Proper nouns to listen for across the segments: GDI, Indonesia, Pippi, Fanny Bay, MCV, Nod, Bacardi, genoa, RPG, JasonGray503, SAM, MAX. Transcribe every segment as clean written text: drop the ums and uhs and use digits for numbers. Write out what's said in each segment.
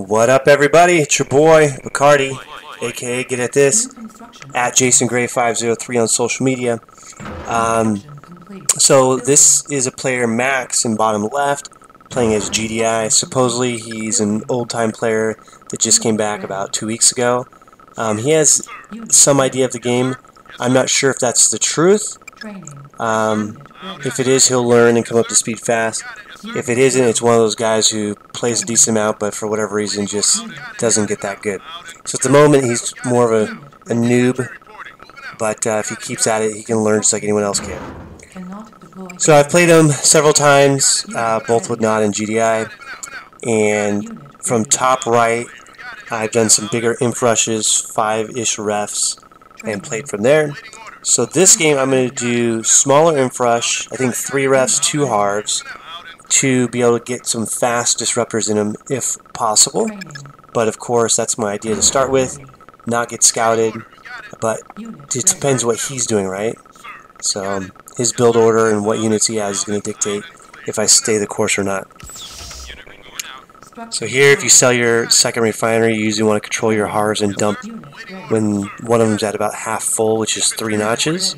What up, everybody? It's your boy Bacardi, aka Get At This, at JasonGray503 on social media. So this is a player, Max, in bottom left, playing as GDI. Supposedly he's an old-time player that just came back about 2 weeks ago. He has some idea of the game. I'm not sure if that's the truth. If it is, he'll learn and come up to speed fast. If it isn't, it's one of those guys who plays a decent amount, but for whatever reason just doesn't get that good. So at the moment, he's more of a noob, but if he keeps at it, he can learn just like anyone else can. So I've played him several times, both with Nod and GDI, and from top right, I've done some bigger inf rushes, 5-ish refs, and played from there. So this game, I'm going to do smaller inf rush, I think 3 refs, 2 halves, to be able to get some fast disruptors in them if possible. But of course, that's my idea to start with, not get scouted, but it depends what he's doing, right? So his build order and what units he has is going to dictate if I stay the course or not. So here, if you sell your second refinery, you usually want to control your halves and dump when one of them's at about half full, which is 3 notches.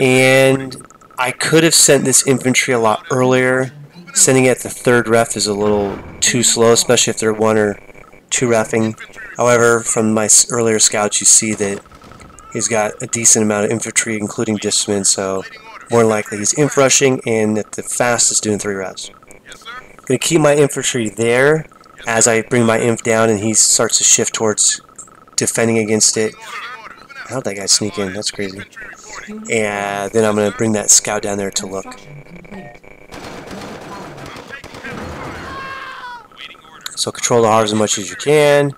And I could have sent this infantry a lot earlier. Sending it at the third ref is a little too slow, especially if they're 1 or 2 refing. However, from my earlier scouts, you see that he's got a decent amount of infantry, including discipline, so more than likely he's inf rushing and at the fastest doing 3 refs. I'm going to keep my infantry there as I bring my inf down and he starts to shift towards defending against it. How'd that guy sneak in? That's crazy. And then I'm going to bring that scout down there to look. So control the halves as much as you can.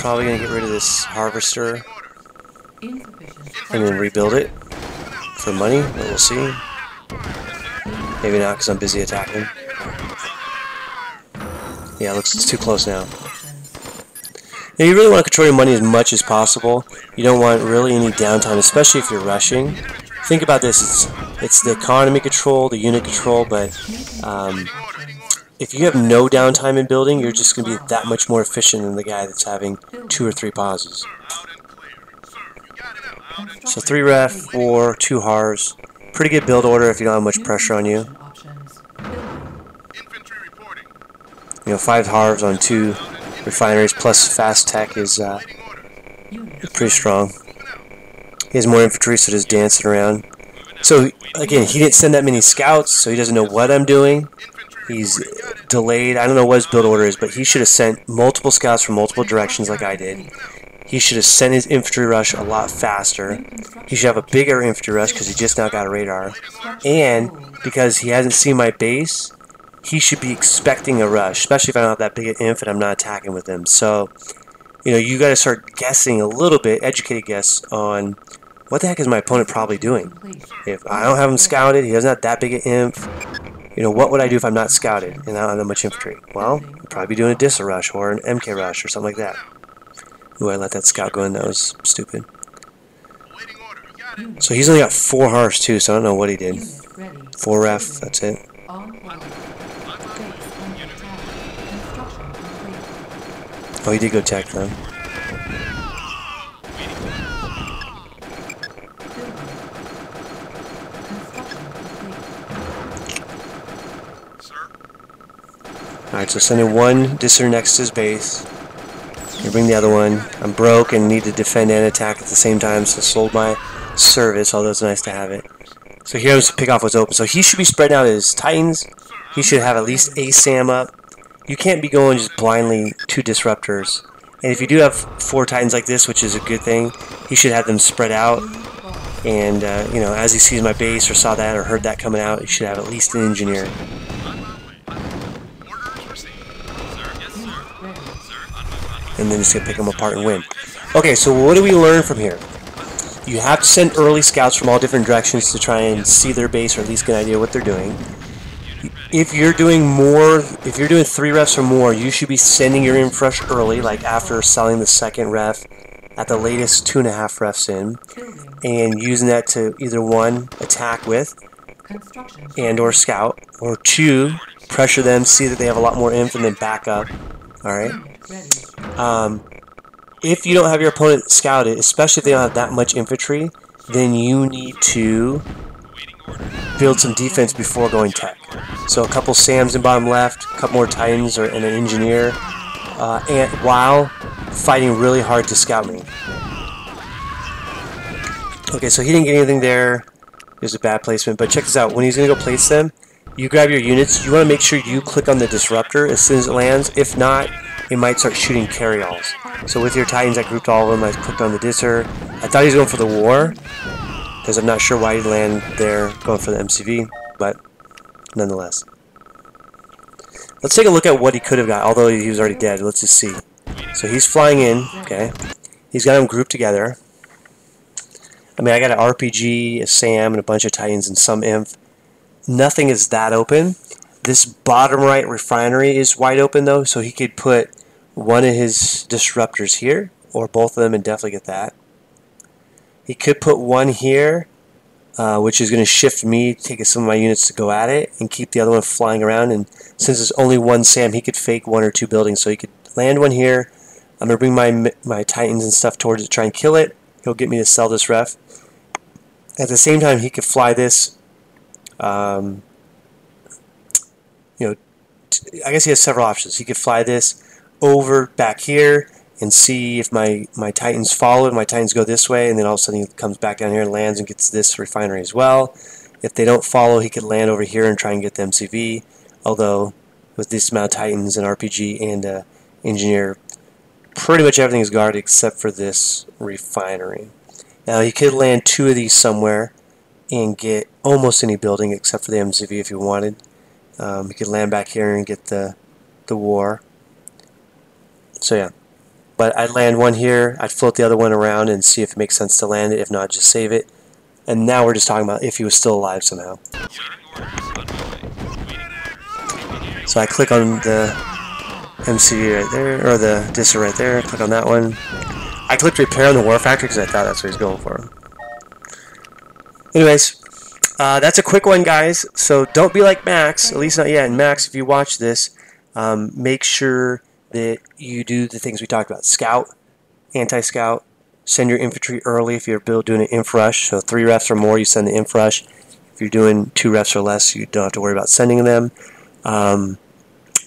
Probably going to get rid of this harvester and then rebuild it for money, but we'll see. Maybe not because I'm busy attacking. Yeah, it looks it's too close now. Now, you really want to control your money as much as possible. You don't want really any downtime, especially if you're rushing. Think about this, it's the economy control, the unit control, but if you have no downtime in building, you're just going to be that much more efficient than the guy that's having 2 or 3 pauses. So 3 ref, 4, 2 hars. Pretty good build order if you don't have much pressure on you. You know, 5 hars on 2 refineries plus fast tech is pretty strong. He has more infantry, so just dancing around. So again, he didn't send that many scouts, so he doesn't know what I'm doing. He's delayed. I don't know what his build order is, but he should have sent multiple scouts from multiple directions like I did. He should have sent his infantry rush a lot faster. He should have a bigger infantry rush because he just now got a radar. And because he hasn't seen my base, he should be expecting a rush, especially if I don't have that big an inf and I'm not attacking with him. So, you know, you got to start guessing a little bit, educated guess on what the heck is my opponent probably doing. If I don't have him scouted, he doesn't have that big an inf. You know, what would I do if I'm not scouted and I don't have that much infantry? Well, I'd probably be doing a Dissa rush or an MK rush or something like that. Ooh, I let that scout go in. That was stupid. So he's only got 4 harvs too, so I don't know what he did. 4 ref, that's it. Oh, he did go tech though. Alright, so sending 1 disser next to his base. Here, bring the other one. I'm broke and need to defend and attack at the same time, so sold my service, although it's nice to have it. So here I'm just to pick off what's open. So he should be spreading out his Titans. He should have at least a SAM up. You can't be going just blindly 2 disruptors. And if you do have 4 Titans like this, which is a good thing, he should have them spread out. And, you know, as he sees my base or saw that or heard that coming out, he should have at least an engineer. And then just going to pick them apart and win. Okay, so what do we learn from here? You have to send early scouts from all different directions to try and see their base or at least get an idea what they're doing. If you're doing 3 refs or more, you should be sending your inf rush early, like after selling the second ref at the latest 2.5 refs in, and using that to either 1, attack with, and or scout, or 2, pressure them, see that they have a lot more inf, and then back up. Alright? If you don't have your opponent scouted, especially if they don't have that much infantry, then you need to build some defense before going tech. So a couple SAMs in bottom left, a couple more Titans, and an engineer, and while fighting really hard to scout me. Okay, so he didn't get anything there. It was a bad placement, but check this out. When he's going to go place them, you grab your units. You want to make sure you click on the disruptor as soon as it lands. If not, it might start shooting carryalls. So with your Titans, I grouped all of them. I clicked on the disser. I thought he was going for the war, because I'm not sure why he'd land there going for the MCV, but nonetheless. Let's take a look at what he could have got, although he was already dead. Let's just see. So he's flying in, okay. He's got them grouped together. I mean, I got an RPG, a SAM, and a bunch of Titans and some inf. Nothing is that open. This bottom right refinery is wide open, though, so he could put one of his disruptors here, or both of them, and definitely get that. He could put one here, which is going to shift me, take some of my units to go at it, and keep the other one flying around. And since there's only one SAM, he could fake one or two buildings. So he could land one here. I'm going to bring my Titans and stuff towards it to try and kill it. He'll get me to sell this ref. At the same time, he could fly this. I guess he has several options. He could fly this over back here and see if my Titans follow. My Titans go this way, and then all of a sudden he comes back down here and lands and gets this refinery as well. If they don't follow, he could land over here and try and get the MCV. Although with this amount of Titans and RPG and engineer, pretty much everything is guarded except for this refinery. Now you could land two of these somewhere and get almost any building except for the MCV if you wanted. You could land back here and get the war. So yeah, but I'd land one here, I'd float the other one around and see if it makes sense to land it, if not just save it. And now we're just talking about if he was still alive somehow. So I click on the MCV right there, or the disser right there, click on that one. I clicked repair on the war factory because I thought that's what he's going for. Anyways, that's a quick one, guys. So don't be like Max, at least not yet. And Max, if you watch this, make sure that you do the things we talked about. Scout, anti-scout, send your infantry early if you're doing an inf rush. So 3 refs or more, you send the inf rush. If you're doing 2 refs or less, you don't have to worry about sending them.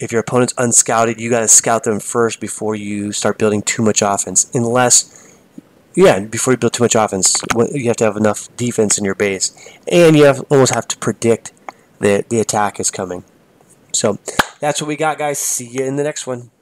If your opponent's unscouted, you got to scout them first before you start building too much offense. Before you build too much offense, you have to have enough defense in your base. And you almost have to predict that the attack is coming. So that's what we got, guys. See you in the next one.